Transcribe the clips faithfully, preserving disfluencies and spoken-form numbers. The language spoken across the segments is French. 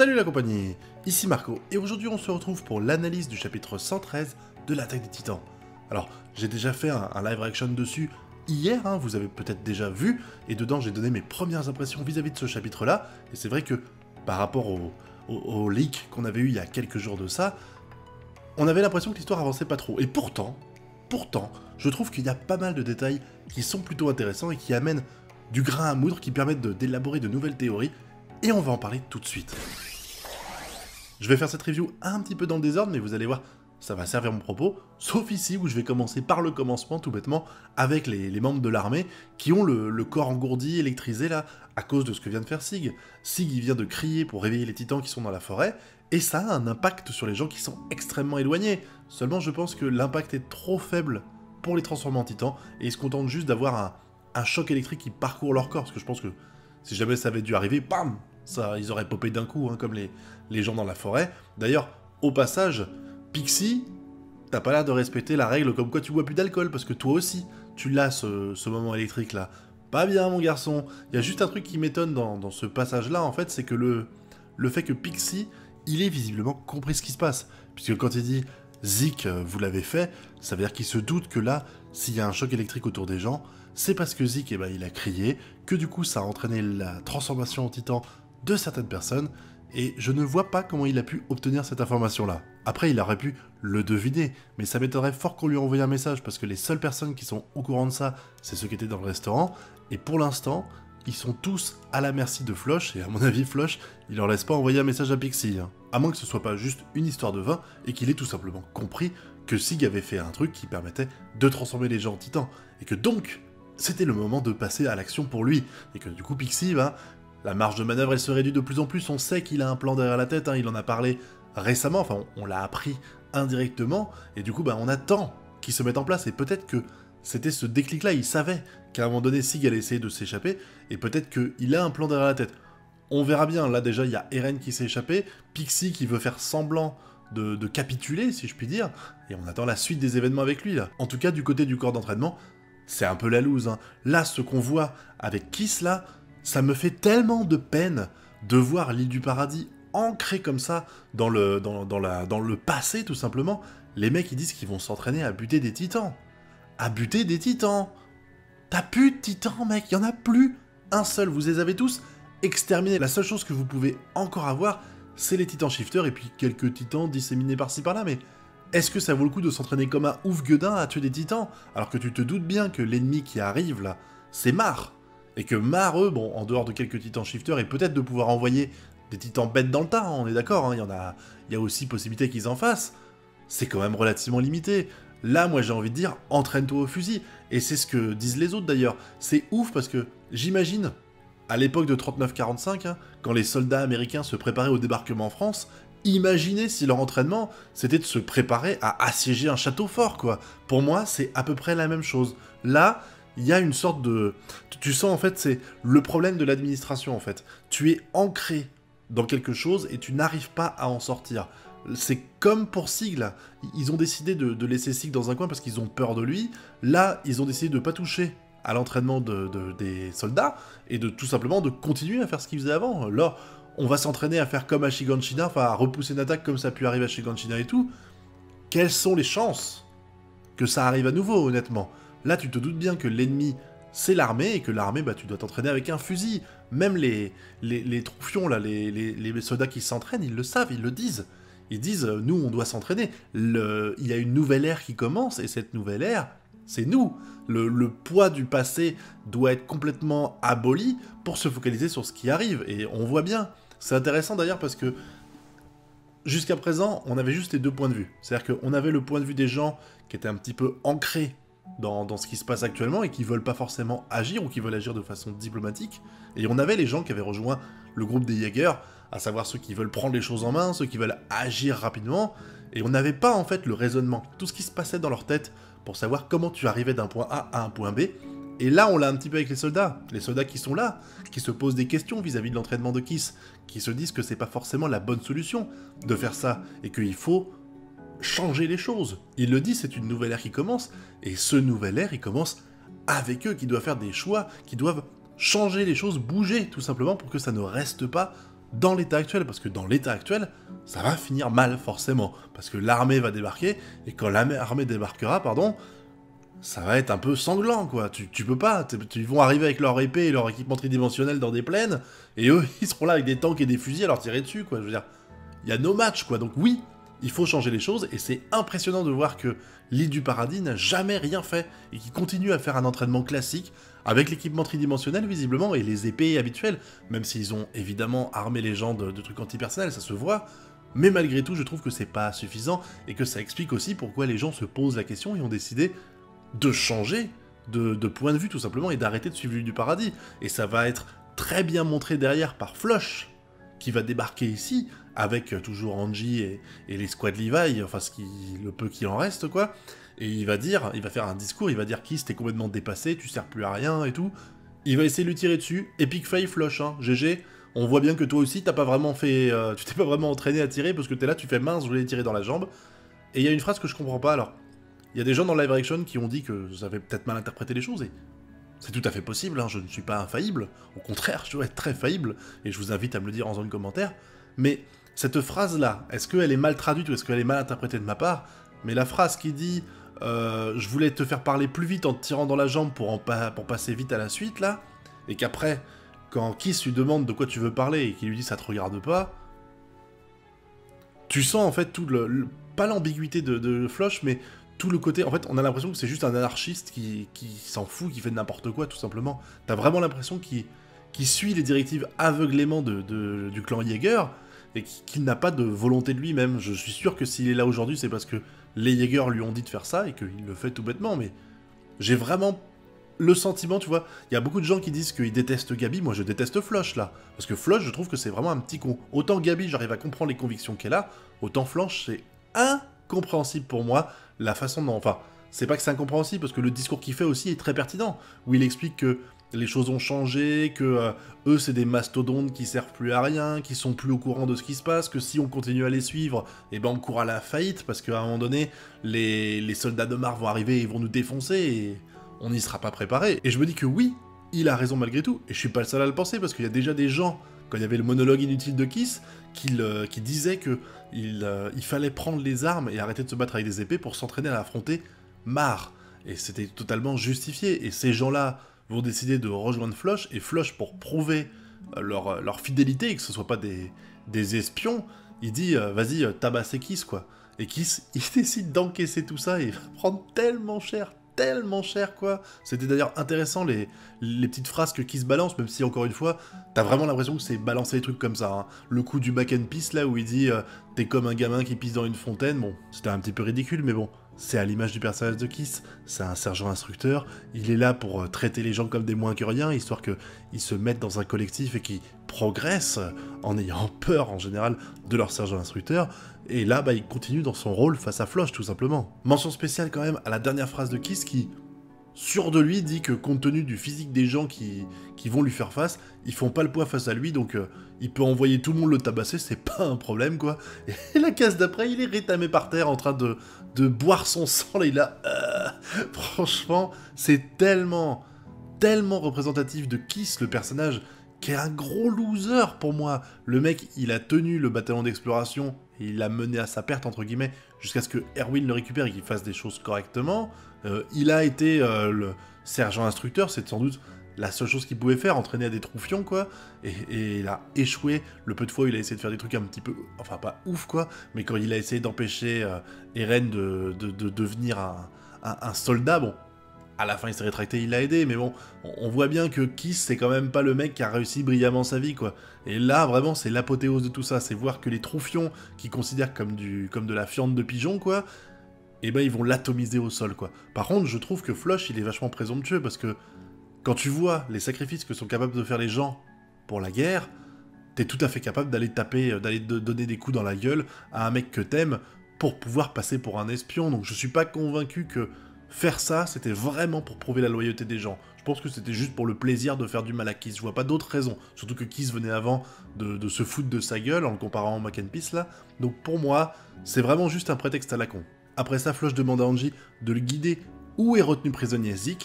Salut la compagnie, ici Marco, et aujourd'hui on se retrouve pour l'analyse du chapitre cent treize de l'attaque des titans. Alors, j'ai déjà fait un, un live reaction dessus hier, hein, vous avez peut-être déjà vu, et dedans j'ai donné mes premières impressions vis-à-vis de ce chapitre-là, et c'est vrai que par rapport au, au, au leak qu'on avait eu il y a quelques jours de ça, on avait l'impression que l'histoire avançait pas trop, et pourtant, pourtant, je trouve qu'il y a pas mal de détails qui sont plutôt intéressants et qui amènent du grain à moudre, qui permettent d'élaborer de, de nouvelles théories, et on va en parler tout de suite. Je vais faire cette review un petit peu dans le désordre, mais vous allez voir, ça va servir mon propos, sauf ici où je vais commencer par le commencement, tout bêtement, avec les, les membres de l'armée qui ont le, le corps engourdi, électrisé, là, à cause de ce que vient de faire Sieg. Sieg, il vient de crier pour réveiller les titans qui sont dans la forêt, et ça a un impact sur les gens qui sont extrêmement éloignés. Seulement, je pense que l'impact est trop faible pour les transformer en titans, et ils se contentent juste d'avoir un, un choc électrique qui parcourt leur corps, parce que je pense que si jamais ça avait dû arriver, bam, ça, ils auraient popé d'un coup, hein, comme les, les gens dans la forêt. D'ailleurs, au passage, Pixie, t'as pas l'air de respecter la règle comme quoi tu bois plus d'alcool, parce que toi aussi, tu l'as ce, ce moment électrique-là. Pas bien, mon garçon. Il y a juste un truc qui m'étonne dans, dans ce passage-là, en fait, c'est que le, le fait que Pixie, il ait visiblement compris ce qui se passe. Puisque quand il dit « Zik, vous l'avez fait », ça veut dire qu'il se doute que là, s'il y a un choc électrique autour des gens, c'est parce que Zik, eh ben, il a crié, que du coup, ça a entraîné la transformation en titan de certaines personnes, et je ne vois pas comment il a pu obtenir cette information-là. Après, il aurait pu le deviner, mais ça m'étonnerait fort qu'on lui envoie un message, parce que les seules personnes qui sont au courant de ça, c'est ceux qui étaient dans le restaurant, et pour l'instant, ils sont tous à la merci de Floch, et à mon avis, Floch, il leur laisse pas envoyer un message à Pixie, hein. À moins que ce soit pas juste une histoire de vin, et qu'il ait tout simplement compris que Sieg avait fait un truc qui permettait de transformer les gens en titans, et que donc, c'était le moment de passer à l'action pour lui, et que du coup, Pixie, bah, la marge de manœuvre, elle se réduit de plus en plus, on sait qu'il a un plan derrière la tête, hein, il en a parlé récemment, enfin on, on l'a appris indirectement, et du coup bah, on attend qu'il se mette en place, et peut-être que c'était ce déclic-là, il savait qu'à un moment donné Sieg allait essayer de s'échapper, et peut-être qu'il a un plan derrière la tête. On verra bien, là déjà il y a Eren qui s'est échappé, Pixie qui veut faire semblant de, de capituler, si je puis dire, et on attend la suite des événements avec lui là. En tout cas du côté du corps d'entraînement, c'est un peu la loose, hein. Là ce qu'on voit avec Keith là, ça me fait tellement de peine de voir l'île du paradis ancrée comme ça dans le, dans, dans la, dans le passé, tout simplement. Les mecs, ils disent qu'ils vont s'entraîner à buter des titans. À buter des titans. T'as plus de titans, mec. Il n'y en a plus un seul. Vous les avez tous exterminés. La seule chose que vous pouvez encore avoir, c'est les titans shifters et puis quelques titans disséminés par-ci par-là. Mais est-ce que ça vaut le coup de s'entraîner comme un ouf gueudin à tuer des titans alors que tu te doutes bien que l'ennemi qui arrive, là, c'est Mar. Et que mareux, bon, en dehors de quelques titans shifters, et peut-être de pouvoir envoyer des titans bêtes dans le tas, hein, on est d'accord, il hein, y en a, y a aussi possibilité qu'ils en fassent, c'est quand même relativement limité. Là, moi j'ai envie de dire, entraîne-toi au fusil, et c'est ce que disent les autres d'ailleurs. C'est ouf parce que, j'imagine, à l'époque de trente-neuf quarante-cinq, hein, quand les soldats américains se préparaient au débarquement en France, imaginez si leur entraînement, c'était de se préparer à assiéger un château fort, quoi. Pour moi, c'est à peu près la même chose. Là, il y a une sorte de... Tu sens, en fait, c'est le problème de l'administration, en fait. Tu es ancré dans quelque chose et tu n'arrives pas à en sortir. C'est comme pour Sieg, là. Ils ont décidé de, de laisser Sieg dans un coin parce qu'ils ont peur de lui. Là, ils ont décidé de ne pas toucher à l'entraînement de, de, des soldats et de tout simplement de continuer à faire ce qu'ils faisaient avant. Là, on va s'entraîner à faire comme à Shiganshina, enfin, à repousser une attaque comme ça a pu arriver à Shiganshina et tout. Quelles sont les chances que ça arrive à nouveau, honnêtement ? Là, tu te doutes bien que l'ennemi, c'est l'armée, et que l'armée, bah, tu dois t'entraîner avec un fusil. Même les, les, les troufions, là, les, les, les soldats qui s'entraînent, ils le savent, ils le disent. Ils disent, euh, nous, on doit s'entraîner. Il y a une nouvelle ère qui commence, et cette nouvelle ère, c'est nous. Le, le poids du passé doit être complètement aboli pour se focaliser sur ce qui arrive, et on voit bien. C'est intéressant, d'ailleurs, parce que jusqu'à présent, on avait juste les deux points de vue. C'est-à-dire qu'on avait le point de vue des gens qui étaient un petit peu ancrés Dans, dans ce qui se passe actuellement et qui veulent pas forcément agir ou qui veulent agir de façon diplomatique. Et on avait les gens qui avaient rejoint le groupe des Jaegers, à savoir ceux qui veulent prendre les choses en main, ceux qui veulent agir rapidement, et on n'avait pas en fait le raisonnement, tout ce qui se passait dans leur tête pour savoir comment tu arrivais d'un point A à un point B. Et là on l'a un petit peu avec les soldats, les soldats qui sont là, qui se posent des questions vis-à-vis de l'entraînement de Keith, qui se disent que c'est pas forcément la bonne solution de faire ça, et qu'il faut changer les choses. Il le dit, c'est une nouvelle ère qui commence, et ce nouvel ère, il commence avec eux, qui doivent faire des choix, qui doivent changer les choses, bouger, tout simplement, pour que ça ne reste pas dans l'état actuel, parce que dans l'état actuel, ça va finir mal forcément, parce que l'armée va débarquer, et quand l'armée débarquera, pardon, ça va être un peu sanglant, quoi. Tu, tu peux pas, ils vont arriver avec leur épée et leur équipement tridimensionnel dans des plaines, et eux, ils seront là avec des tanks et des fusils à leur tirer dessus, quoi. Je veux dire, il y a no match, quoi. Donc oui, il faut changer les choses, et c'est impressionnant de voir que l'île du paradis n'a jamais rien fait, et qui continue à faire un entraînement classique, avec l'équipement tridimensionnel visiblement, et les épées habituelles, même s'ils ont évidemment armé les gens de, de trucs antipersonnels, ça se voit, mais malgré tout je trouve que c'est pas suffisant, et que ça explique aussi pourquoi les gens se posent la question et ont décidé de changer de, de point de vue tout simplement, et d'arrêter de suivre l'île du paradis, et ça va être très bien montré derrière par Floch, qui va débarquer ici, avec euh, toujours Angie et, et les squads Levi, enfin ce qui, le peu qu'il en reste, quoi, et il va dire, il va faire un discours, il va dire « Keith, t'es complètement dépassé, tu sers plus à rien et tout », il va essayer de lui tirer dessus, epic fail Floch, hein, G G, on voit bien que toi aussi t'as pas vraiment fait, euh, tu t'es pas vraiment entraîné à tirer, parce que t'es là, tu fais « mince, je voulais les tirer dans la jambe », et il y a une phrase que je comprends pas, alors, il y a des gens dans Live Reaction qui ont dit que ça avait peut-être mal interprété les choses, et... c'est tout à fait possible, hein, je ne suis pas infaillible, au contraire, je dois être très faillible, et je vous invite à me le dire en zone commentaire, mais cette phrase-là, est-ce qu'elle est mal traduite ou est-ce qu'elle est mal interprétée de ma part? Mais la phrase qui dit euh, « je voulais te faire parler plus vite en te tirant dans la jambe pour, en pa pour passer vite à la suite », là, et qu'après, quand Keith lui demande de quoi tu veux parler et qu'il lui dit « ça te regarde pas », tu sens en fait tout le... le pas l'ambiguïté de, de Floch, mais... tout le côté, en fait, on a l'impression que c'est juste un anarchiste qui, qui s'en fout, qui fait n'importe quoi, tout simplement. T'as vraiment l'impression qu'il qu'il suit les directives aveuglément de, de, du clan Jaeger, et qu'il n'a pas de volonté de lui-même. Je suis sûr que s'il est là aujourd'hui, c'est parce que les Jaeger lui ont dit de faire ça, et qu'il le fait tout bêtement, mais j'ai vraiment le sentiment, tu vois, il y a beaucoup de gens qui disent qu'ils détestent Gabi, moi je déteste Floch, là. Parce que Floch, je trouve que c'est vraiment un petit con. Autant Gabi, j'arrive à comprendre les convictions qu'elle a, autant Floch, c'est incompréhensible pour moi, la façon dont... Enfin, c'est pas que c'est incompréhensible, parce que le discours qu'il fait aussi est très pertinent, où il explique que les choses ont changé, que euh, eux, c'est des mastodontes qui servent plus à rien, qui sont plus au courant de ce qui se passe, que si on continue à les suivre, eh ben on court à la faillite, parce qu'à un moment donné, les, les soldats de Mar vont arriver et ils vont nous défoncer, et on n'y sera pas préparé. Et je me dis que oui, il a raison malgré tout, et je suis pas le seul à le penser, parce qu'il y a déjà des gens, quand il y avait le monologue inutile de Keith, qui euh, qu'il disait que il, euh, il fallait prendre les armes et arrêter de se battre avec des épées pour s'entraîner à affronter Mar. Et c'était totalement justifié. Et ces gens-là vont décider de rejoindre Floch, et Floch, pour prouver euh, leur, leur fidélité, et que ce ne soit pas des, des espions, il dit euh, « vas-y, tabasse Keith, quoi ». Et Keith, il décide d'encaisser tout ça, et il va prendre tellement cher, tellement cher, quoi. C'était d'ailleurs intéressant les, les petites frasques qui se balancent, même si encore une fois, t'as vraiment l'impression que c'est balancer des trucs comme ça, hein. Le coup du back and piece là où il dit euh, t'es comme un gamin qui pisse dans une fontaine, bon, c'était un petit peu ridicule, mais bon, c'est à l'image du personnage de Keith, c'est un sergent instructeur, il est là pour euh, traiter les gens comme des moins que rien, histoire qu'ils se mettent dans un collectif et qu'ils progressent euh, en ayant peur en général de leur sergent instructeur. Et là, bah, il continue dans son rôle face à Floch, tout simplement. Mention spéciale quand même à la dernière phrase de Keith qui, sûr de lui, dit que compte tenu du physique des gens qui, qui vont lui faire face, ils font pas le poids face à lui, donc euh, il peut envoyer tout le monde le tabasser, c'est pas un problème, quoi. Et la case d'après, il est rétamé par terre en train de, de boire son sang, là, il a... Euh, franchement, c'est tellement, tellement représentatif de Keith, le personnage, qui est un gros loser pour moi. Le mec, il a tenu le bataillon d'exploration, et il l'a mené à sa perte, entre guillemets, jusqu'à ce que Erwin le récupère et qu'il fasse des choses correctement. Euh, il a été euh, le sergent instructeur, c'est sans doute la seule chose qu'il pouvait faire, entraîner à des troufions, quoi. Et, et il a échoué le peu de fois où il a essayé de faire des trucs un petit peu... Enfin, pas ouf, quoi, mais quand il a essayé d'empêcher euh, Eren de, de, de devenir un, un, un soldat, bon... À la fin, il s'est rétracté, il l'a aidé, mais bon, on voit bien que Keith, c'est quand même pas le mec qui a réussi brillamment sa vie, quoi. Et là, vraiment, c'est l'apothéose de tout ça, c'est voir que les troufions, qui considèrent comme, du, comme de la fiente de pigeon, quoi, eh ben, ils vont l'atomiser au sol, quoi. Par contre, je trouve que Floch, il est vachement présomptueux, parce que quand tu vois les sacrifices que sont capables de faire les gens pour la guerre, t'es tout à fait capable d'aller taper, d'aller de donner des coups dans la gueule à un mec que t'aimes pour pouvoir passer pour un espion, donc je suis pas convaincu que... faire ça, c'était vraiment pour prouver la loyauté des gens. Je pense que c'était juste pour le plaisir de faire du mal à Keith. Je vois pas d'autres raisons. Surtout que Keith venait avant de, de se foutre de sa gueule en le comparant au Mac and Peace, là. Donc pour moi, c'est vraiment juste un prétexte à la con. Après ça, Floch demande à Angie de le guider où est retenu prisonnier Sieg.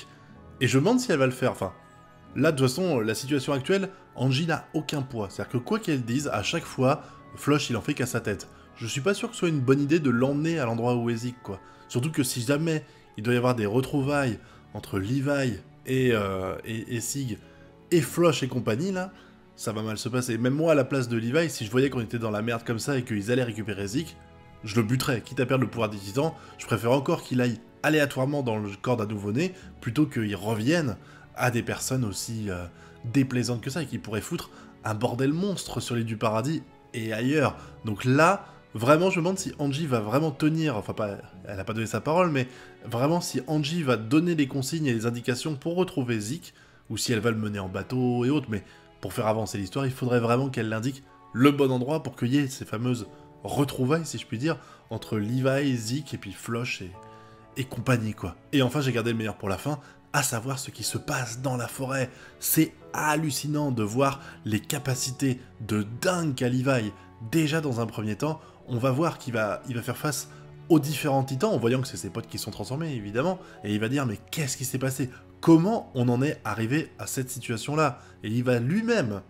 Et je me demande si elle va le faire. Enfin, Là, de toute façon, la situation actuelle, Angie n'a aucun poids. C'est-à-dire que quoi qu'elle dise, à chaque fois, Floch, il en fait qu'à sa tête. Je suis pas sûr que ce soit une bonne idée de l'emmener à l'endroit où est Sieg, quoi. Surtout que si jamais il doit y avoir des retrouvailles entre Levi et, euh, et, et Sieg et Floch et compagnie, là, ça va mal se passer. Même moi, à la place de Levi, si je voyais qu'on était dans la merde comme ça et qu'ils allaient récupérer Sieg, je le buterais. Quitte à perdre le pouvoir des titans, je préfère encore qu'il aille aléatoirement dans le corps d'un nouveau-né plutôt qu'il revienne à des personnes aussi euh, déplaisantes que ça et qui pourraient foutre un bordel monstre sur l'île du paradis et ailleurs. Donc là, vraiment, je me demande si Angie va vraiment tenir, enfin, pas, elle n'a pas donné sa parole, mais vraiment si Angie va donner les consignes et les indications pour retrouver Sieg, ou si elle va le mener en bateau et autres, mais pour faire avancer l'histoire, il faudrait vraiment qu'elle l'indique le bon endroit pour qu'il y ait ces fameuses retrouvailles, si je puis dire, entre Levi, Sieg, et puis Floch et, et compagnie, quoi. Et enfin, j'ai gardé le meilleur pour la fin, à savoir ce qui se passe dans la forêt. C'est hallucinant de voir les capacités de dingue qu'a Levi. Déjà dans un premier temps, on va voir qu'il va, il va faire face aux différents titans, en voyant que c'est ses potes qui sont transformés, évidemment, et il va dire, mais qu'est-ce qui s'est passé? Comment on en est arrivé à cette situation-là? Et il va lui-même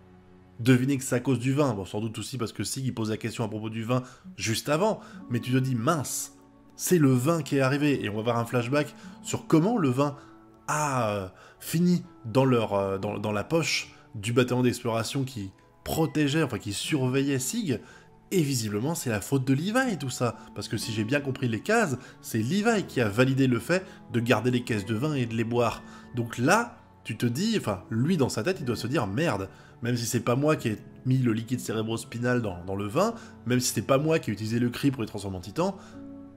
deviner que c'est à cause du vin, bon, sans doute aussi parce que Sieg, il pose la question à propos du vin juste avant, mais tu te dis, mince, c'est le vin qui est arrivé, et on va voir un flashback sur comment le vin a euh, fini dans, leur, euh, dans, dans la poche du bataillon d'exploration qui protégeait, enfin qui surveillait Sieg. Et visiblement, c'est la faute de Levi tout ça, parce que si j'ai bien compris les cases, c'est Levi qui a validé le fait de garder les caisses de vin et de les boire. Donc là, tu te dis, enfin, lui dans sa tête, il doit se dire, merde, même si c'est pas moi qui ai mis le liquide cérébrospinal dans, dans le vin, même si c'est pas moi qui ai utilisé le cri pour les transformer en titan,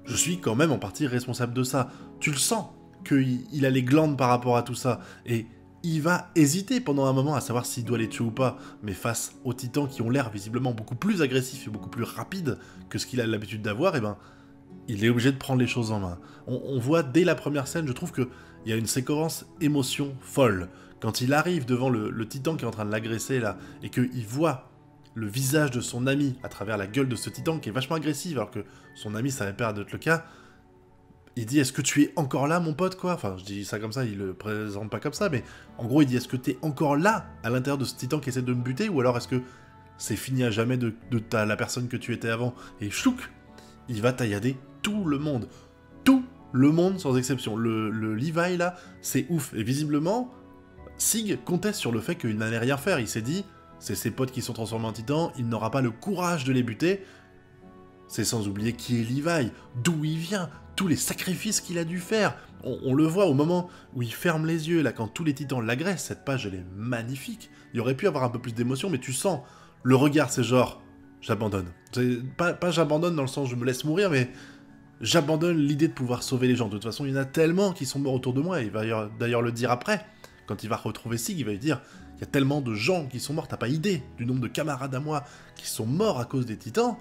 je suis quand même en partie responsable de ça. Tu le sens, qu'il il a les glandes par rapport à tout ça, et il va hésiter pendant un moment à savoir s'il doit les tuer ou pas, mais face aux titans qui ont l'air visiblement beaucoup plus agressifs et beaucoup plus rapides que ce qu'il a l'habitude d'avoir, et ben, il est obligé de prendre les choses en main. On, on voit dès la première scène, je trouve qu'il y a une séquence émotion folle. Quand il arrive devant le, le titan qui est en train de l'agresser là, et qu'il voit le visage de son ami à travers la gueule de ce titan qui est vachement agressive, alors que son ami, ça avait pas l'air d'être le cas, il dit, est-ce que tu es encore là, mon pote, quoi? Enfin, je dis ça comme ça, il le présente pas comme ça, mais en gros, il dit, est-ce que t'es encore là, à l'intérieur de ce titan qui essaie de me buter, ou alors est-ce que c'est fini à jamais de, de ta, la personne que tu étais avant? Et chouc, il va taillader tout le monde. Tout le monde, sans exception. Le, le Levi, là, c'est ouf. Et visiblement, Sieg comptait sur le fait qu'il n'allait rien faire. Il s'est dit, c'est ses potes qui sont transformés en titans, il n'aura pas le courage de les buter. C'est sans oublier qui est Levi, d'où il vient, tous les sacrifices qu'il a dû faire. On, on le voit au moment où il ferme les yeux, là, quand tous les titans l'agressent. Cette page, elle est magnifique. Il aurait pu avoir un peu plus d'émotion, mais tu sens le regard, c'est genre, j'abandonne. Pas, pas j'abandonne dans le sens je me laisse mourir, mais j'abandonne l'idée de pouvoir sauver les gens. De toute façon, il y en a tellement qui sont morts autour de moi, et il va d'ailleurs le dire après. Quand il va retrouver Sieg, il va lui dire, il y a tellement de gens qui sont morts, t'as pas idée du nombre de camarades à moi qui sont morts à cause des titans.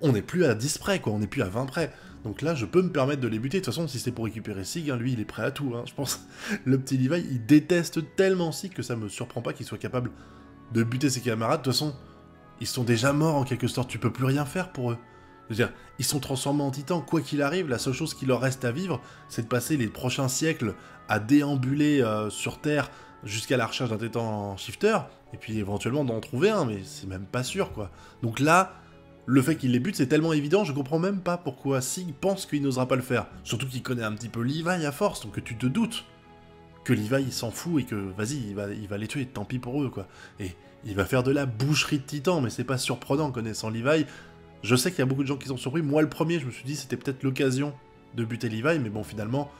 On n'est plus à dix près, quoi, on n'est plus à vingt près. Donc là, je peux me permettre de les buter. De toute façon, si c'est pour récupérer Sieg, hein, lui, il est prêt à tout, hein, je pense. Le petit Levi, il déteste tellement Sieg que ça me surprend pas qu'il soit capable de buter ses camarades. De toute façon, ils sont déjà morts, en quelque sorte. Tu peux plus rien faire pour eux. Je veux dire, ils sont transformés en titans. Quoi qu'il arrive, la seule chose qui leur reste à vivre, c'est de passer les prochains siècles à déambuler euh, sur Terre jusqu'à la recherche d'un titan shifter, et puis éventuellement d'en trouver un, mais c'est même pas sûr, quoi. Donc là, le fait qu'il les bute, c'est tellement évident, je comprends même pas pourquoi Sieg pense qu'il n'osera pas le faire. Surtout qu'il connaît un petit peu Levi à force, donc tu te doutes que Levi, il s'en fout et que, vas-y, il va, il va les tuer, tant pis pour eux, quoi. Et il va faire de la boucherie de titan, mais c'est pas surprenant, connaissant Levi. Je sais qu'il y a beaucoup de gens qui sont surpris. Moi, le premier, je me suis dit, c'était peut-être l'occasion de buter Levi, mais bon, finalement,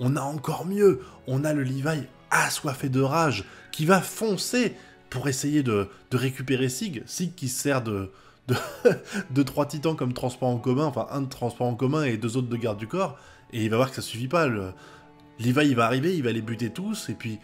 on a encore mieux. On a le Levi assoiffé de rage, qui va foncer pour essayer de, de récupérer Sieg. Sieg qui sert de... De, de trois titans comme transport en commun, enfin un de transport en commun et deux autres de garde du corps, et il va voir que ça suffit pas. Le... Levi, il va arriver, il va les buter tous, et puis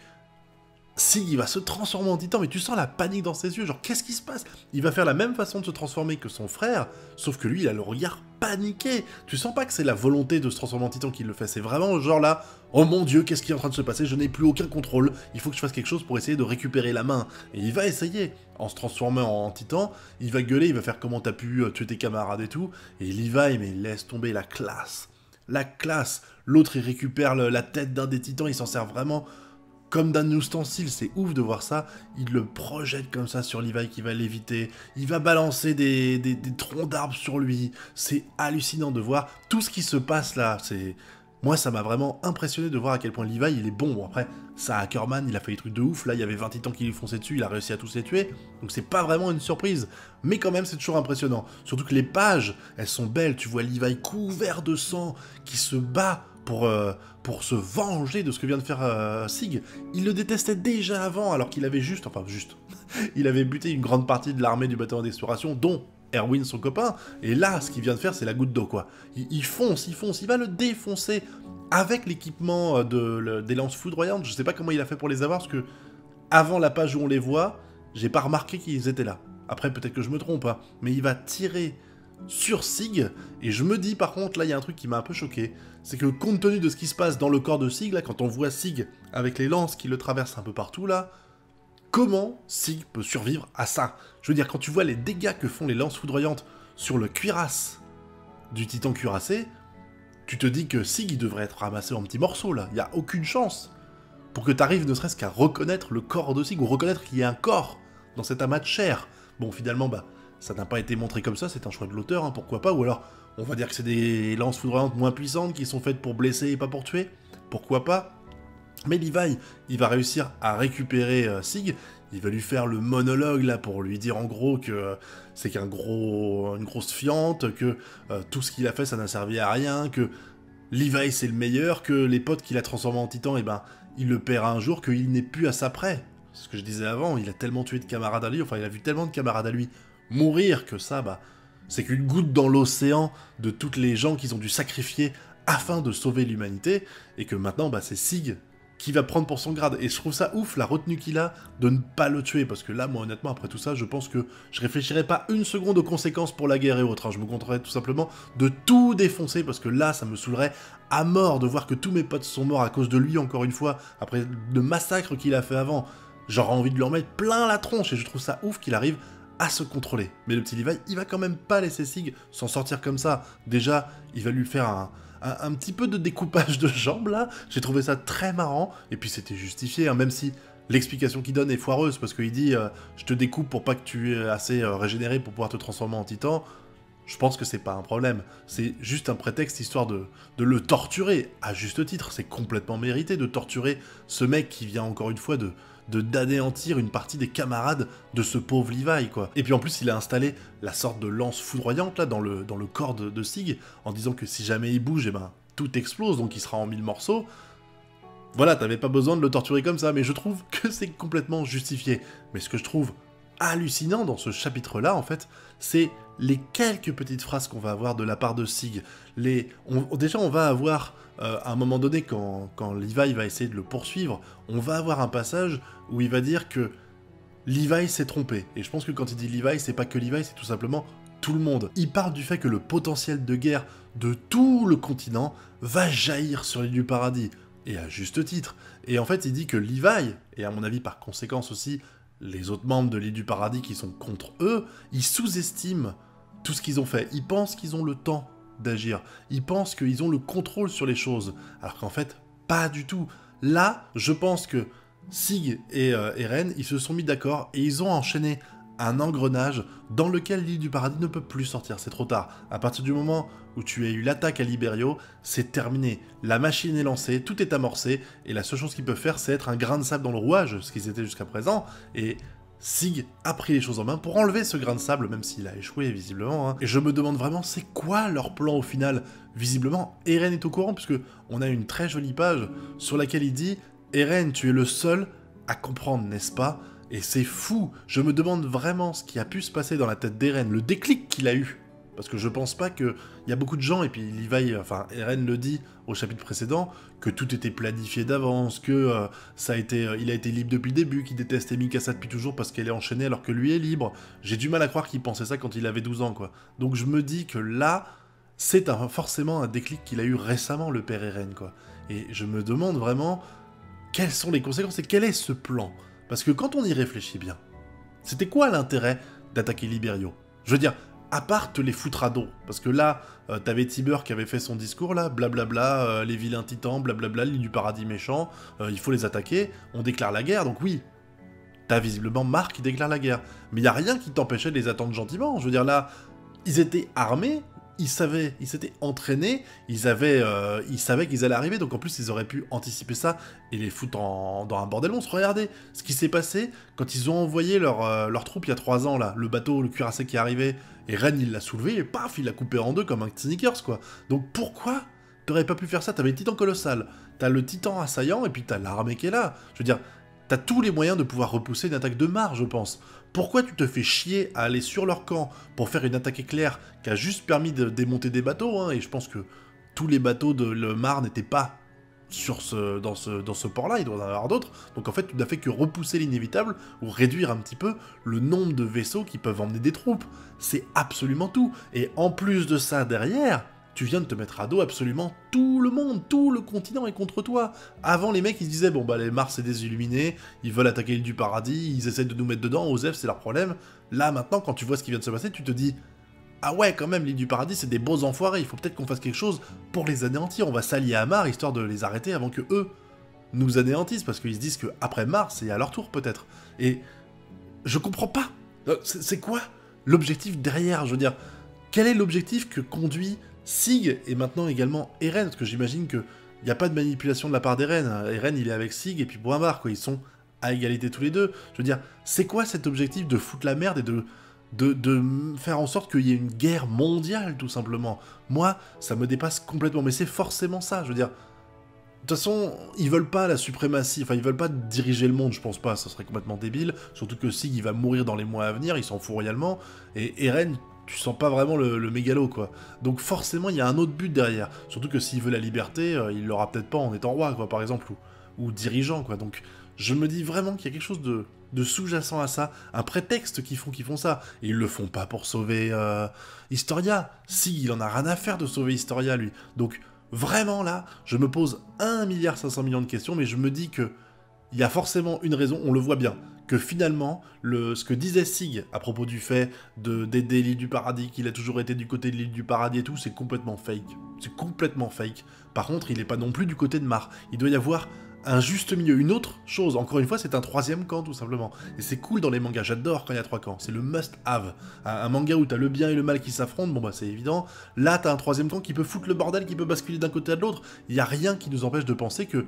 Sieg, il va se transformer en titan, mais tu sens la panique dans ses yeux, genre qu'est-ce qui se passe? Il va faire la même façon de se transformer que son frère, sauf que lui, il a le regard paniqué. Tu sens pas que c'est la volonté de se transformer en titan qui le fait, c'est vraiment genre là, oh mon dieu, qu'est-ce qui est en train de se passer? Je n'ai plus aucun contrôle, il faut que je fasse quelque chose pour essayer de récupérer la main. Et il va essayer, en se transformant en, en titan, il va gueuler, il va faire comment t'as pu euh, tuer tes camarades et tout, et Levi, mais il laisse tomber la classe, la classe. L'autre, il récupère le, la tête d'un des titans, il s'en sert vraiment comme d'un ustensile, c'est ouf de voir ça. Il le projette comme ça sur Levi qui va l'éviter, il va balancer des, des, des troncs d'arbres sur lui, c'est hallucinant de voir tout ce qui se passe là, c'est... Moi, ça m'a vraiment impressionné de voir à quel point Levi, il est bon. Bon, après, ça, Ackerman, il a fait des trucs de ouf. Là, il y avait vingt titans qui lui fonçaient dessus, il a réussi à tous les tuer. Donc, c'est pas vraiment une surprise. Mais quand même, c'est toujours impressionnant. Surtout que les pages, elles sont belles. Tu vois Levi couvert de sang, qui se bat pour, euh, pour se venger de ce que vient de faire euh, Sieg. Il le détestait déjà avant, alors qu'il avait juste... Enfin, juste... il avait buté une grande partie de l'armée du bâtiment d'exploration, dont... Erwin, son copain, et là, ce qu'il vient de faire, c'est la goutte d'eau, quoi. Il, il fonce, il fonce, il va le défoncer avec l'équipement de, le, des lances foudroyantes. Je sais pas comment il a fait pour les avoir, parce que avant la page où on les voit, j'ai pas remarqué qu'ils étaient là. Après, peut-être que je me trompe, hein, mais il va tirer sur Sieg, et je me dis, par contre, là, il y a un truc qui m'a un peu choqué, c'est que compte tenu de ce qui se passe dans le corps de Sieg, là, quand on voit Sieg avec les lances qui le traversent un peu partout, là, comment Sieg peut survivre à ça? Je veux dire, quand tu vois les dégâts que font les lances foudroyantes sur le cuirasse du titan cuirassé, tu te dis que Sieg, il devrait être ramassé en petits morceaux, là. Il n'y a aucune chance pour que tu arrives ne serait-ce qu'à reconnaître le corps de Sieg, ou reconnaître qu'il y a un corps dans cet amas de chair. Bon, finalement, bah, ça n'a pas été montré comme ça, c'est un choix de l'auteur, hein, pourquoi pas, ou alors, on va dire que c'est des lances foudroyantes moins puissantes qui sont faites pour blesser et pas pour tuer, pourquoi pas? Mais Levi, il va réussir à récupérer euh, Sieg, il va lui faire le monologue là pour lui dire en gros que euh, c'est qu'un gros, une grosse fiente, que euh, tout ce qu'il a fait ça n'a servi à rien, que Levi c'est le meilleur, que les potes qu'il a transformés en titan, et eh ben il le perd un jour, qu'il n'est plus à ça près. C'est ce que je disais avant, il a tellement tué de camarades à lui, enfin il a vu tellement de camarades à lui mourir que ça, bah, c'est qu'une goutte dans l'océan de toutes les gens qu'ils ont dû sacrifier afin de sauver l'humanité, et que maintenant bah, c'est Sieg qui va prendre pour son grade, et je trouve ça ouf la retenue qu'il a de ne pas le tuer, parce que là moi honnêtement après tout ça je pense que je réfléchirais pas une seconde aux conséquences pour la guerre et autres, hein. Je me contenterais tout simplement de tout défoncer, parce que là ça me saoulerait à mort de voir que tous mes potes sont morts à cause de lui encore une fois, après le massacre qu'il a fait avant, j'aurais envie de lui en mettre plein la tronche, et je trouve ça ouf qu'il arrive à se contrôler. Mais le petit Levi, il va quand même pas laisser Sieg s'en sortir comme ça, déjà il va lui faire un... Un, un petit peu de découpage de jambes, là. J'ai trouvé ça très marrant, et puis c'était justifié, hein, même si l'explication qu'il donne est foireuse, parce qu'il dit euh, « je te découpe pour pas que tu aies assez euh, régénéré pour pouvoir te transformer en titan », je pense que c'est pas un problème. C'est juste un prétexte histoire de, de le torturer, à juste titre. C'est complètement mérité de torturer ce mec qui vient encore une fois de... de d'anéantir une partie des camarades de ce pauvre Levi, quoi. Et puis en plus, il a installé la sorte de lance foudroyante, là, dans le, dans le corps de, de Sieg, en disant que si jamais il bouge, eh ben, tout explose, donc il sera en mille morceaux. Voilà, t'avais pas besoin de le torturer comme ça, mais je trouve que c'est complètement justifié. Mais ce que je trouve hallucinant dans ce chapitre-là, en fait, c'est les quelques petites phrases qu'on va avoir de la part de Sieg. Les... On... Déjà, on va avoir... Euh, à un moment donné, quand, quand Levi va essayer de le poursuivre, on va avoir un passage où il va dire que Levi s'est trompé. Et je pense que quand il dit Levi, c'est pas que Levi, c'est tout simplement tout le monde. Il parle du fait que le potentiel de guerre de tout le continent va jaillir sur l'île du paradis, et à juste titre. Et en fait, il dit que Levi, et à mon avis par conséquence aussi, les autres membres de l'île du paradis qui sont contre eux, ils sous-estiment tout ce qu'ils ont fait. Ils pensent qu'ils ont le temps d'agir. Ils pensent qu'ils ont le contrôle sur les choses, alors qu'en fait, pas du tout. Là, je pense que Sieg et euh, Eren, ils se sont mis d'accord et ils ont enchaîné un engrenage dans lequel l'île du paradis ne peut plus sortir, c'est trop tard. À partir du moment où tu as eu l'attaque à Liberio, c'est terminé. La machine est lancée, tout est amorcé, et la seule chose qu'ils peuvent faire, c'est être un grain de sable dans le rouage, ce qu'ils étaient jusqu'à présent, et... Sieg a pris les choses en main pour enlever ce grain de sable, même s'il a échoué, visiblement. Hein. Et je me demande vraiment, c'est quoi leur plan au final? Visiblement, Eren est au courant, puisque on a une très jolie page sur laquelle il dit « Eren, tu es le seul à comprendre, n'est-ce pas ?» Et c'est fou. Je me demande vraiment ce qui a pu se passer dans la tête d'Eren, le déclic qu'il a eu. Parce que je pense pas qu'il y a beaucoup de gens, et puis Levi, enfin Eren le dit au chapitre précédent, que tout était planifié d'avance, que euh, ça a été, euh, il a été libre depuis le début, qu'il détestait Mikasa depuis toujours parce qu'elle est enchaînée alors que lui est libre. J'ai du mal à croire qu'il pensait ça quand il avait douze ans, quoi. Donc je me dis que là, c'est un, forcément un déclic qu'il a eu récemment, le père Eren, quoi. Et je me demande vraiment quelles sont les conséquences et quel est ce plan. Parce que quand on y réfléchit bien, c'était quoi l'intérêt d'attaquer Liberio? Je veux dire... à part te les foutre à dos. Parce que là, euh, t'avais Tiber qui avait fait son discours, là, blablabla, euh, les vilains titans, blablabla, l'île du paradis méchant, euh, il faut les attaquer, on déclare la guerre, donc oui, t'as visiblement Marc qui déclare la guerre. Mais il n'y a rien qui t'empêchait de les attendre gentiment, je veux dire là, ils étaient armés, ils savaient, ils s'étaient entraînés, ils, avaient, euh, ils savaient qu'ils allaient arriver, donc en plus ils auraient pu anticiper ça et les foutre en, dans un bordel monstre. Regardez ce qui s'est passé quand ils ont envoyé leur, euh, leur troupe il y a trois ans, là, le bateau, le cuirassé qui est arrivé, et Ren il l'a soulevé, et paf, il l'a coupé en deux comme un Sneakers, quoi. Donc pourquoi t'aurais pas pu faire ça? T'avais le titan colossal, t'as le titan assaillant, et puis t'as l'armée qui est là. Je veux dire, t'as tous les moyens de pouvoir repousser une attaque de marge, je pense. Pourquoi tu te fais chier à aller sur leur camp pour faire une attaque éclair qui a juste permis de démonter des bateaux, hein, et je pense que tous les bateaux de le Mar n'étaient pas sur ce, dans ce, dans ce port-là, il doit en avoir d'autres, donc en fait tu n'as fait que repousser l'inévitable ou réduire un petit peu le nombre de vaisseaux qui peuvent emmener des troupes. C'est absolument tout. Et en plus de ça, derrière, tu viens de te mettre à dos absolument tout le monde, tout le continent est contre toi. Avant, les mecs, ils se disaient, bon bah les Mars c'est des illuminés, ils veulent attaquer l'île du paradis, ils essaient de nous mettre dedans, Osef c'est leur problème. Là maintenant, quand tu vois ce qui vient de se passer, tu te dis, ah ouais quand même, l'île du paradis c'est des beaux enfoirés, il faut peut-être qu'on fasse quelque chose pour les anéantir, on va s'allier à Mars histoire de les arrêter avant que eux nous anéantissent, parce qu'ils se disent qu'après Mars, c'est à leur tour peut-être. Et je comprends pas, c'est quoi l'objectif derrière, je veux dire, quel est l'objectif que conduit Sieg et maintenant également Eren, parce que j'imagine qu'il n'y a pas de manipulation de la part d'Eren. Eren, il est avec Sieg et puis point barre, quoi. Ils sont à égalité tous les deux. Je veux dire, c'est quoi cet objectif de foutre la merde et de, de, de faire en sorte qu'il y ait une guerre mondiale, tout simplement? Moi, ça me dépasse complètement, mais c'est forcément ça, je veux dire. De toute façon, ils veulent pas la suprématie, enfin ils veulent pas diriger le monde, je pense pas, ça serait complètement débile, surtout que Sieg, il va mourir dans les mois à venir, il s'en fout royalement, et Eren, tu sens pas vraiment le, le mégalo, quoi. Donc forcément, il y a un autre but derrière. Surtout que s'il veut la liberté, euh, il l'aura peut-être pas en étant roi, quoi, par exemple, ou, ou dirigeant, quoi. Donc je me dis vraiment qu'il y a quelque chose de, de sous-jacent à ça, un prétexte qu'ils font, qu'ils font ça. Et ils le font pas pour sauver euh, Historia. Si, il en a rien à faire de sauver Historia, lui. Donc vraiment, là, je me pose un milliard cinq cents millions de questions, mais je me dis que il y a forcément une raison, on le voit bien, que finalement, le, ce que disait Sieg à propos du fait d'aider l'île du paradis, qu'il a toujours été du côté de l'île du paradis et tout, c'est complètement fake. C'est complètement fake. Par contre, il n'est pas non plus du côté de Mar. Il doit y avoir un juste milieu, une autre chose. Encore une fois, c'est un troisième camp, tout simplement. Et c'est cool dans les mangas, j'adore quand il y a trois camps. C'est le must-have. Un, un manga où t'as le bien et le mal qui s'affrontent, bon bah c'est évident. Là, t'as un troisième camp qui peut foutre le bordel, qui peut basculer d'un côté à l'autre. Il n'y a rien qui nous empêche de penser que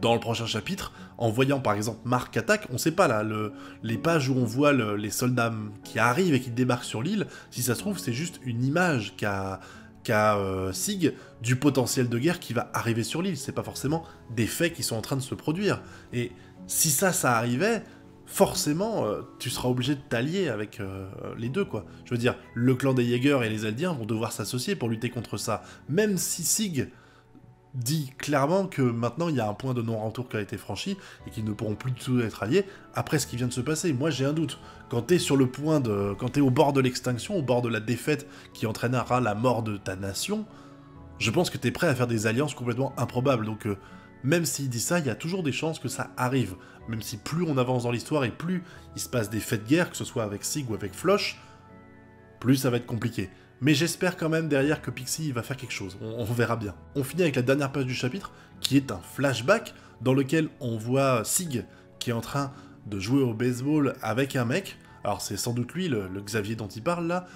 dans le prochain chapitre, en voyant par exemple Marc attaque, on sait pas là, le, les pages où on voit le, les soldats qui arrivent et qui débarquent sur l'île, si ça se trouve c'est juste une image qu'a qu'a euh, Sieg du potentiel de guerre qui va arriver sur l'île, c'est pas forcément des faits qui sont en train de se produire. Et si ça, ça arrivait, forcément euh, tu seras obligé de t'allier avec euh, les deux, quoi. Je veux dire, le clan des Jaeger et les Eldiens vont devoir s'associer pour lutter contre ça, même si Sieg dit clairement que maintenant il y a un point de non-retour qui a été franchi et qu'ils ne pourront plus du tout être alliés après ce qui vient de se passer. Moi j'ai un doute. Quand t'es sur le point de, quand t'es au bord de l'extinction, au bord de la défaite qui entraînera la mort de ta nation, je pense que t'es prêt à faire des alliances complètement improbables. Donc euh, même s'il dit ça, il y a toujours des chances que ça arrive. Même si plus on avance dans l'histoire et plus il se passe des faits de guerre, que ce soit avec Sieg ou avec Floch, plus ça va être compliqué. Mais j'espère quand même derrière que Pixie va faire quelque chose, on, on verra bien. On finit avec la dernière page du chapitre, qui est un flashback, dans lequel on voit Sieg, qui est en train de jouer au baseball avec un mec, alors c'est sans doute lui, le, le Xavier dont il parle là,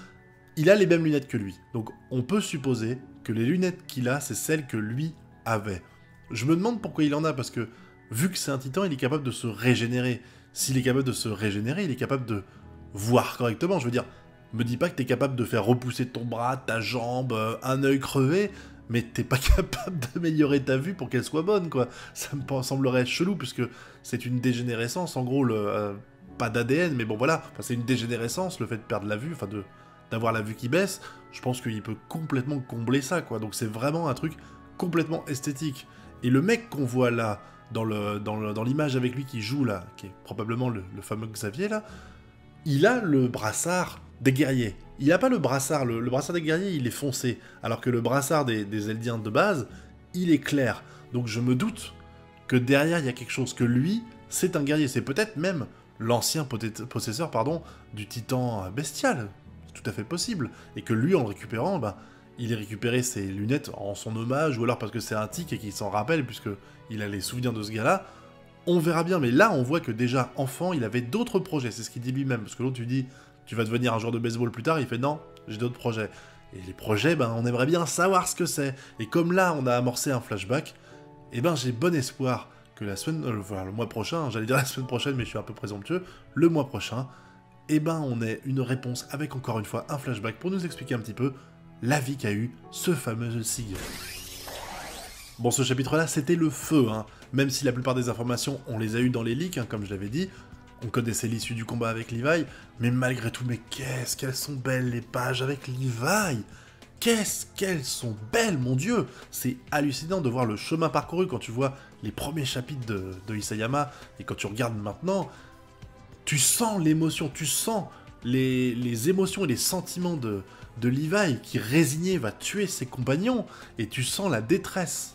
il a les mêmes lunettes que lui, donc on peut supposer que les lunettes qu'il a, c'est celles que lui avait. Je me demande pourquoi il en a, parce que vu que c'est un titan, il est capable de se régénérer. S'il est capable de se régénérer, il est capable de voir correctement, je veux dire, me dis pas que t'es capable de faire repousser ton bras, ta jambe, euh, un œil crevé, mais t'es pas capable d'améliorer ta vue pour qu'elle soit bonne, quoi. Ça me semblerait chelou, puisque c'est une dégénérescence, en gros, le, euh, pas d'A D N, mais bon voilà, enfin, c'est une dégénérescence, le fait de perdre la vue, enfin de d'avoir la vue qui baisse, je pense qu'il peut complètement combler ça, quoi. Donc c'est vraiment un truc complètement esthétique. Et le mec qu'on voit là, dans l'image dans le, dans avec lui qui joue là, qui est probablement le, le fameux Xavier là, il a le brassard des guerriers. Il n'a pas le brassard, le, le brassard des guerriers il est foncé, alors que le brassard des, des Eldiens de base, il est clair. Donc je me doute que derrière il y a quelque chose, que lui, c'est un guerrier, c'est peut-être même l'ancien possesseur pardon, du titan bestial. tout à fait possible, et que lui, en le récupérant, bah, il ait récupéré ses lunettes en son hommage, ou alors parce que c'est un tic et qu'il s'en rappelle, puisqu'il a les souvenirs de ce gars-là, on verra bien, mais là, on voit que déjà, enfant, il avait d'autres projets, c'est ce qu'il dit lui-même, parce que l'autre, tu dis, tu vas devenir un joueur de baseball plus tard, il fait, non, j'ai d'autres projets. Et les projets, ben, on aimerait bien savoir ce que c'est. Et comme là, on a amorcé un flashback, eh ben, j'ai bon espoir que la semaine, euh, voilà, le mois prochain, j'allais dire la semaine prochaine, mais je suis un peu présomptueux, le mois prochain, eh ben, on ait une réponse avec, encore une fois, un flashback pour nous expliquer un petit peu la vie qu'a eu ce fameux Sieg. Bon, ce chapitre-là, c'était le feu, hein. Même si la plupart des informations, on les a eues dans les leaks, hein, comme je l'avais dit, on connaissait l'issue du combat avec Levi, mais malgré tout, mais qu'est-ce qu'elles sont belles les pages avec Levi! Qu'est-ce qu'elles sont belles, mon dieu! C'est hallucinant de voir le chemin parcouru quand tu vois les premiers chapitres de, de Isayama, et quand tu regardes maintenant, tu sens l'émotion, tu sens les, les émotions et les sentiments de, de Levi, qui résigné va tuer ses compagnons, et tu sens la détresse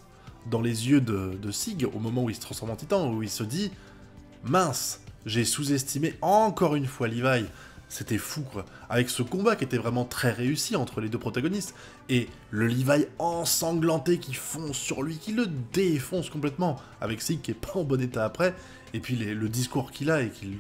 dans les yeux de, de Sieg au moment où il se transforme en titan, où il se dit « Mince !» J'ai sous-estimé encore une fois Levi, c'était fou quoi, avec ce combat qui était vraiment très réussi entre les deux protagonistes, et le Levi ensanglanté qui fonce sur lui, qui le défonce complètement, avec Sieg qui est pas en bon état après, et puis les, le discours qu'il a et qu'il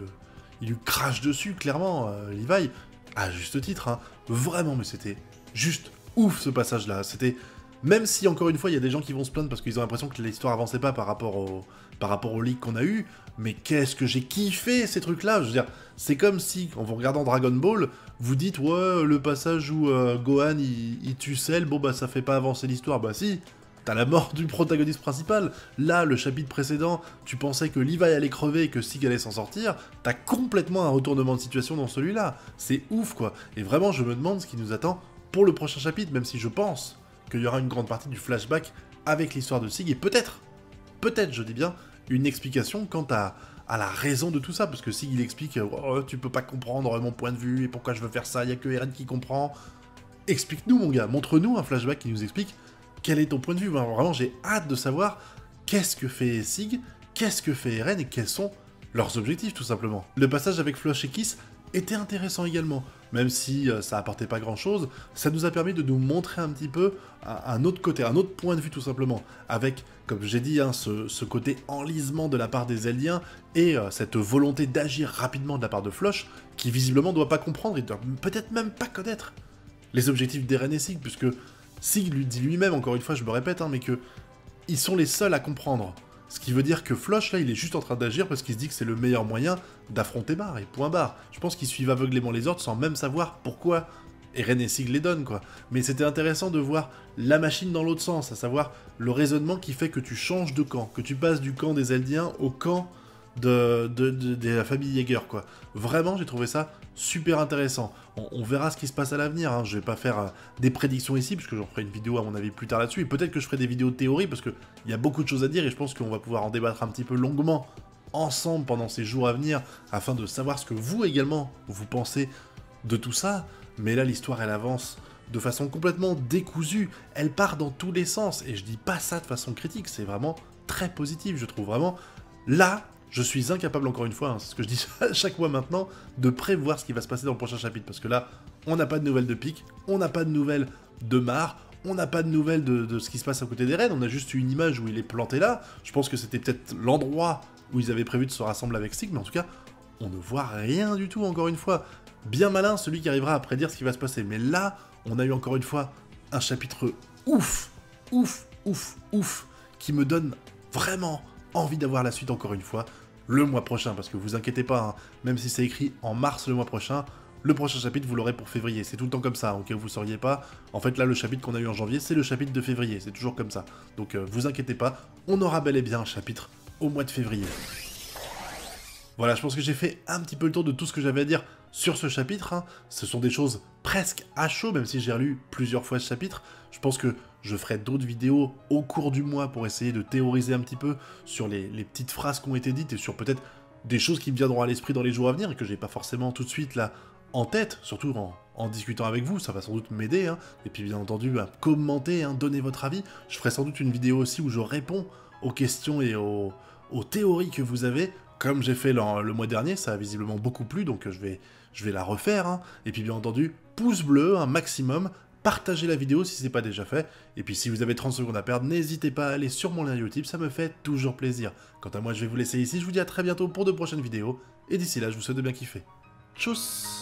il lui crache dessus, clairement, euh, Levi, à juste titre, hein. Vraiment, mais c'était juste ouf ce passage-là, c'était... Même si, encore une fois, il y a des gens qui vont se plaindre parce qu'ils ont l'impression que l'histoire avançait pas par rapport au, par rapport au leak qu'on a eu, mais qu'est-ce que j'ai kiffé ces trucs-là. Je veux dire, c'est comme si, en vous regardant Dragon Ball, vous dites, ouais, le passage où euh, Gohan, il, il tue Cell, bon bah ça fait pas avancer l'histoire, bah si, t'as la mort du protagoniste principal. Là, le chapitre précédent, tu pensais que Levi allait crever et que Sieg allait s'en sortir, t'as complètement un retournement de situation dans celui-là. C'est ouf, quoi. Et vraiment, je me demande ce qui nous attend pour le prochain chapitre, même si je pense... qu'il y aura une grande partie du flashback avec l'histoire de Sieg, et peut-être, peut-être, je dis bien, une explication quant à, à la raison de tout ça, parce que Sieg, il explique oh, « tu peux pas comprendre mon point de vue, et pourquoi je veux faire ça, il n'y a que Eren qui comprend ». Explique-nous, mon gars, montre-nous un flashback qui nous explique quel est ton point de vue. Moi, vraiment, j'ai hâte de savoir qu'est-ce que fait Sieg, qu'est-ce que fait Eren, et quels sont leurs objectifs, tout simplement. Le passage avec Floch et Keith était intéressant également, même si euh, ça apportait pas grand chose, ça nous a permis de nous montrer un petit peu un, un autre côté, un autre point de vue tout simplement, avec, comme j'ai dit, hein, ce, ce côté enlisement de la part des Aliens, et euh, cette volonté d'agir rapidement de la part de Floch, qui visiblement doit pas comprendre, et doit peut-être même pas connaître les objectifs d'Eren et Sieg, puisque Sieg lui dit lui-même, encore une fois je me répète, hein, mais que ils sont les seuls à comprendre. Ce qui veut dire que Floch, là, il est juste en train d'agir parce qu'il se dit que c'est le meilleur moyen d'affronter Barre, et point barre. Je pense qu'ils suivent aveuglément les ordres sans même savoir pourquoi Eren et Sieg les donnent, quoi. Mais c'était intéressant de voir la machine dans l'autre sens, à savoir le raisonnement qui fait que tu changes de camp, que tu passes du camp des Eldiens au camp de, de, de, de la famille Jaeger, quoi. Vraiment, j'ai trouvé ça super intéressant. On, on verra ce qui se passe à l'avenir, hein. Je vais pas faire euh, des prédictions ici, puisque j'en ferai une vidéo à mon avis plus tard là-dessus, et peut-être que je ferai des vidéos de théorie, parce qu'il y a beaucoup de choses à dire, et je pense qu'on va pouvoir en débattre un petit peu longuement, ensemble, pendant ces jours à venir, afin de savoir ce que vous également, vous pensez de tout ça, mais là l'histoire elle avance de façon complètement décousue, elle part dans tous les sens, et je dis pas ça de façon critique, c'est vraiment très positif, je trouve vraiment, là... Je suis incapable, encore une fois, hein, c'est ce que je dis chaque mois maintenant, de prévoir ce qui va se passer dans le prochain chapitre, parce que là, on n'a pas de nouvelles de Pic, on n'a pas de nouvelles de Mar, on n'a pas de nouvelles de, de ce qui se passe à côté des Rennes, on a juste eu une image où il est planté là, je pense que c'était peut-être l'endroit où ils avaient prévu de se rassembler avec Sieg, mais en tout cas, on ne voit rien du tout, encore une fois. Bien malin, celui qui arrivera à prédire ce qui va se passer, mais là, on a eu encore une fois un chapitre ouf, ouf, ouf, ouf, qui me donne vraiment envie d'avoir la suite, encore une fois, le mois prochain, parce que vous inquiétez pas, hein, même si c'est écrit en mars le mois prochain, le prochain chapitre vous l'aurez pour février, c'est tout le temps comme ça, ok, vous ne sauriez pas, en fait là le chapitre qu'on a eu en janvier, c'est le chapitre de février, c'est toujours comme ça, donc euh, vous inquiétez pas, on aura bel et bien un chapitre au mois de février. Voilà, je pense que j'ai fait un petit peu le tour de tout ce que j'avais à dire sur ce chapitre, hein. Ce sont des choses presque à chaud, même si j'ai relu plusieurs fois ce chapitre, je pense que je ferai d'autres vidéos au cours du mois pour essayer de théoriser un petit peu sur les, les petites phrases qui ont été dites et sur peut-être des choses qui me viendront à l'esprit dans les jours à venir et que j'ai pas forcément tout de suite là en tête, surtout en, en discutant avec vous, ça va sans doute m'aider, hein. Et puis bien entendu, bah, commentez, hein, donnez votre avis, je ferai sans doute une vidéo aussi où je réponds aux questions et aux, aux théories que vous avez, comme j'ai fait le, le mois dernier, ça a visiblement beaucoup plu, donc je vais, je vais la refaire. Hein. Et puis bien entendu, pouce bleu, un maximum, partagez la vidéo si ce n'est pas déjà fait. Et puis si vous avez trente secondes à perdre, n'hésitez pas à aller sur mon lien YouTube, ça me fait toujours plaisir. Quant à moi, je vais vous laisser ici, je vous dis à très bientôt pour de prochaines vidéos, et d'ici là, je vous souhaite de bien kiffer. Tchuss!